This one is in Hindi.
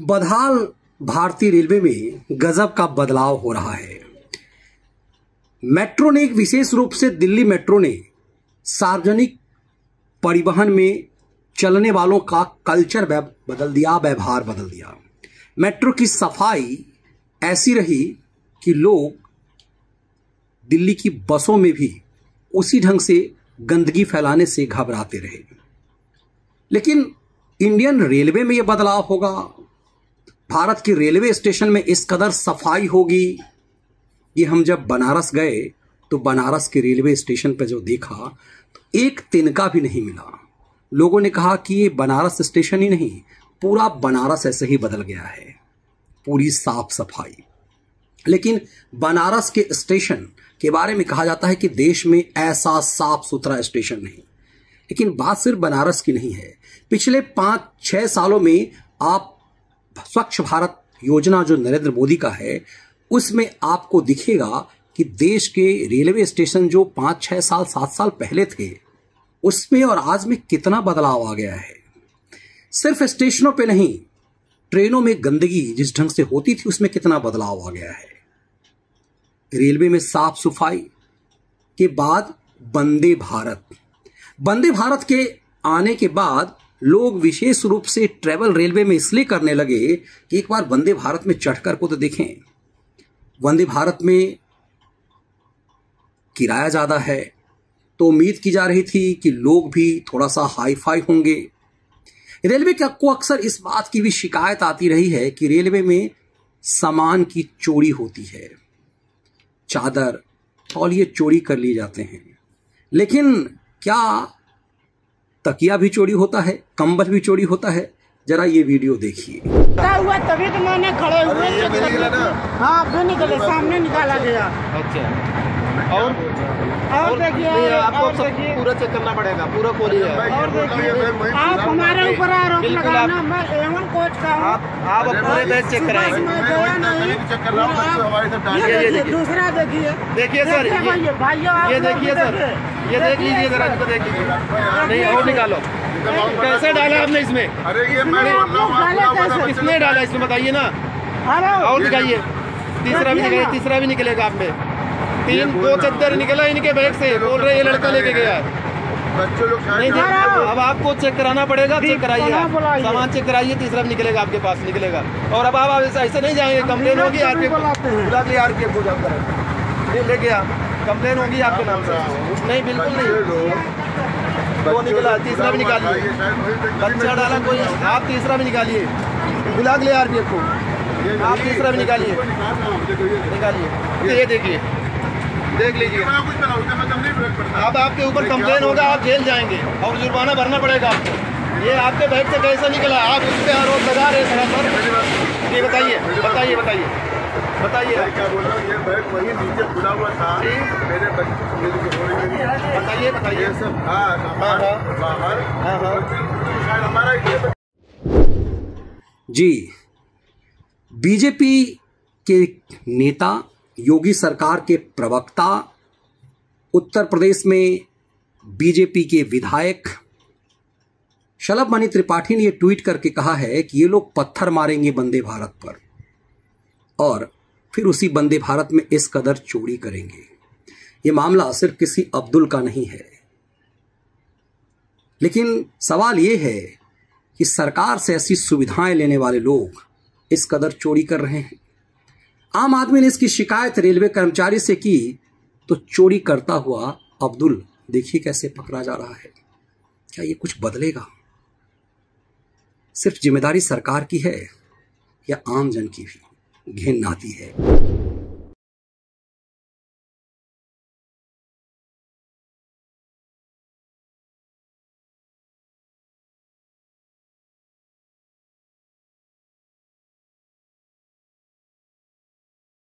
बदहाल भारतीय रेलवे में गजब का बदलाव हो रहा है। मेट्रो ने एक विशेष रूप से दिल्ली मेट्रो ने सार्वजनिक परिवहन में चलने वालों का कल्चर बदल दिया, व्यवहार बदल दिया। मेट्रो की सफाई ऐसी रही कि लोग दिल्ली की बसों में भी उसी ढंग से गंदगी फैलाने से घबराते रहे। लेकिन इंडियन रेलवे में यह बदलाव होगा, भारत के रेलवे स्टेशन में इस कदर सफाई होगी। ये हम जब बनारस गए तो बनारस के रेलवे स्टेशन पर जो देखा तो एक तिनका भी नहीं मिला। लोगों ने कहा कि ये बनारस स्टेशन ही नहीं, पूरा बनारस ऐसे ही बदल गया है, पूरी साफ सफाई। लेकिन बनारस के स्टेशन के बारे में कहा जाता है कि देश में ऐसा साफ सुथरा स्टेशन नहीं। लेकिन बात सिर्फ बनारस की नहीं है, पिछले 5-6 सालों में आप स्वच्छ भारत योजना जो नरेंद्र मोदी का है उसमें आपको दिखेगा कि देश के रेलवे स्टेशन जो 5-6 साल 7 साल पहले थे उसमें और आज में कितना बदलाव आ गया है। सिर्फ स्टेशनों पे नहीं, ट्रेनों में गंदगी जिस ढंग से होती थी उसमें कितना बदलाव आ गया है। रेलवे में साफ सफाई के बाद वंदे भारत के आने के बाद लोग विशेष रूप से ट्रैवल रेलवे में इसलिए करने लगे कि एक बार वंदे भारत में चढ़कर को तो देखें। वंदे भारत में किराया ज़्यादा है तो उम्मीद की जा रही थी कि लोग भी थोड़ा सा हाई फाई होंगे। रेलवे को अक्सर इस बात की भी शिकायत आती रही है कि रेलवे में सामान की चोरी होती है, चादर तौलिए चोरी कर लिए जाते हैं। लेकिन क्या तकिया भी चोरी होता है, कंबल भी चोरी होता है? जरा ये वीडियो देखिए। हुआ तभी तो मैंने खड़े हुए हाँ निकले, सामने निकाला गया। अच्छा, और देखिए आपको पूरा चेक करना पड़ेगा, पूरा खोलिए। और देखिए आप हमारे ऊपर आरोप लगाना, मैं एवन कोच का हूँ। आप पूरे बैच चेक कराएंगे, मैं गया नहीं। दूसरा देखिए, देखिए सर, ये देखिए सर, ये देख लीजिए जरा, इसको देख लीजिए। नहीं और निकालो, कैसे डाला आपने इसमें? अरे ये मैं किसने डाला इसमें बताइए ना, और दिखाइए। तीसरा भी निकलेगा आप में। 375 निकला इनके बैग से, बोल रहे ये लड़का लेके गया है। बच्चों लोग नहीं देखो, अब आपको चेक कराना पड़ेगा। चेक कराइए, सामान चेक कराइए, तीसरा भी निकलेगा आपके पास निकलेगा। और अब आप ऐसे नहीं जाएंगे, कंप्लेन होगी आपके, बुला के आरपीएफ को जाम करेंगे, ले गया कंप्लेन होगी आपके नाम से। नहीं बिल्कुल नहीं, वो निकला, तीसरा भी निकालिए, बच्चा डाला कोई। आप तीसरा भी निकालिए, बुला के आरपीएफ को, आप तीसरा भी निकालिए, निकालिए। ये देखिए, देख लीजिए। अब आपके ऊपर कंप्लेन होगा, आप जेल जाएंगे और जुर्माना भरना पड़ेगा आपको। ये आपके बैग से कैसे निकला, आप उस पर आरोप लगा रहे हैं सर। ये बताइए बताइए बताइए बताइए क्या बोल रहा हूँ? ये बैग वही नीचे खुला हुआ था, मेरे बताइए बताइए सर। हाँ जी, बीजेपी के नेता, योगी सरकार के प्रवक्ता, उत्तर प्रदेश में बीजेपी के विधायक शलभ मणि त्रिपाठी ने ये ट्वीट करके कहा है कि ये लोग पत्थर मारेंगे वंदे भारत पर और फिर उसी वंदे भारत में इस कदर चोरी करेंगे। ये मामला सिर्फ किसी अब्दुल का नहीं है। लेकिन सवाल ये है कि सरकार से ऐसी सुविधाएं लेने वाले लोग इस कदर चोरी कर रहे हैं। आम आदमी ने इसकी शिकायत रेलवे कर्मचारी से की तो चोरी करता हुआ अब्दुल देखिए कैसे पकड़ा जा रहा है। क्या ये कुछ बदलेगा? सिर्फ जिम्मेदारी सरकार की है या आम जन की भी? घिन आती है।